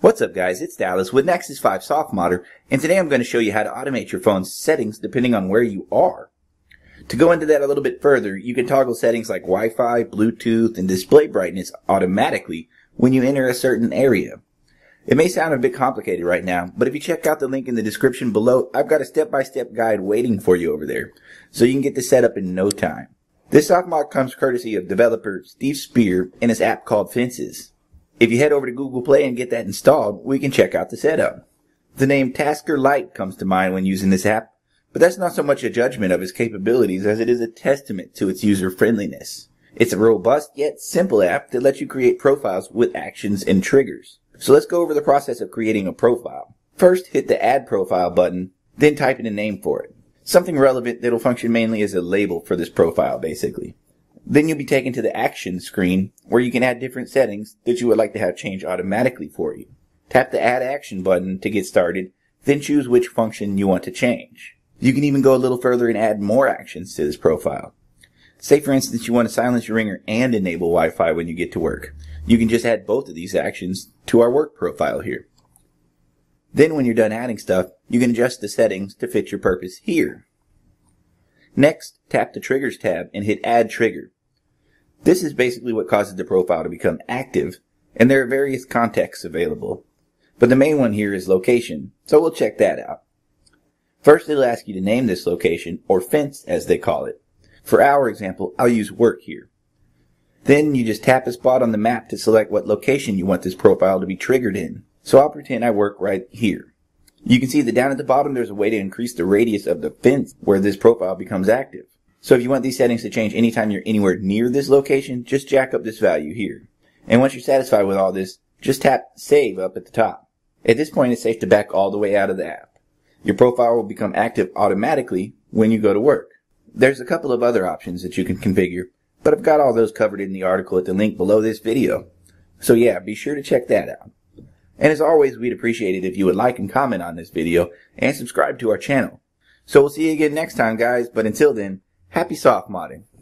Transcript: What's up guys, it's Dallas with Nexus 5 Softmodder, and today I'm going to show you how to automate your phone's settings depending on where you are. To go into that a little bit further, you can toggle settings like Wi-Fi, Bluetooth, and display brightness automatically when you enter a certain area. It may sound a bit complicated right now, but if you check out the link in the description below, I've got a step-by-step guide waiting for you over there, so you can get this set up in no time. This softmodder comes courtesy of developer Steve Spear and his app called Fences. If you head over to Google Play and get that installed, we can check out the setup. The name Tasker Lite comes to mind when using this app, but that's not so much a judgment of its capabilities as it is a testament to its user-friendliness. It's a robust yet simple app that lets you create profiles with actions and triggers. So let's go over the process of creating a profile. First, hit the Add Profile button, then type in a name for it. Something relevant that'll function mainly as a label for this profile, basically. Then you'll be taken to the action screen where you can add different settings that you would like to have change automatically for you. Tap the add action button to get started, then choose which function you want to change. You can even go a little further and add more actions to this profile. Say for instance you want to silence your ringer and enable Wi-Fi when you get to work. You can just add both of these actions to our work profile here. Then when you're done adding stuff, you can adjust the settings to fit your purpose here. Next, tap the triggers tab and hit add trigger. This is basically what causes the profile to become active, and there are various contexts available. But the main one here is location, so we'll check that out. First, it'll ask you to name this location, or fence as they call it. For our example, I'll use work here. Then you just tap a spot on the map to select what location you want this profile to be triggered in. So I'll pretend I work right here. You can see that down at the bottom there's a way to increase the radius of the fence where this profile becomes active. So if you want these settings to change anytime you're anywhere near this location, just jack up this value here. And once you're satisfied with all this, just tap Save up at the top. At this point, it's safe to back all the way out of the app. Your profile will become active automatically when you go to work. There's a couple of other options that you can configure, but I've got all those covered in the article at the link below this video. So yeah, be sure to check that out. And as always, we'd appreciate it if you would like and comment on this video and subscribe to our channel. So we'll see you again next time, guys, but until then, happy soft modding.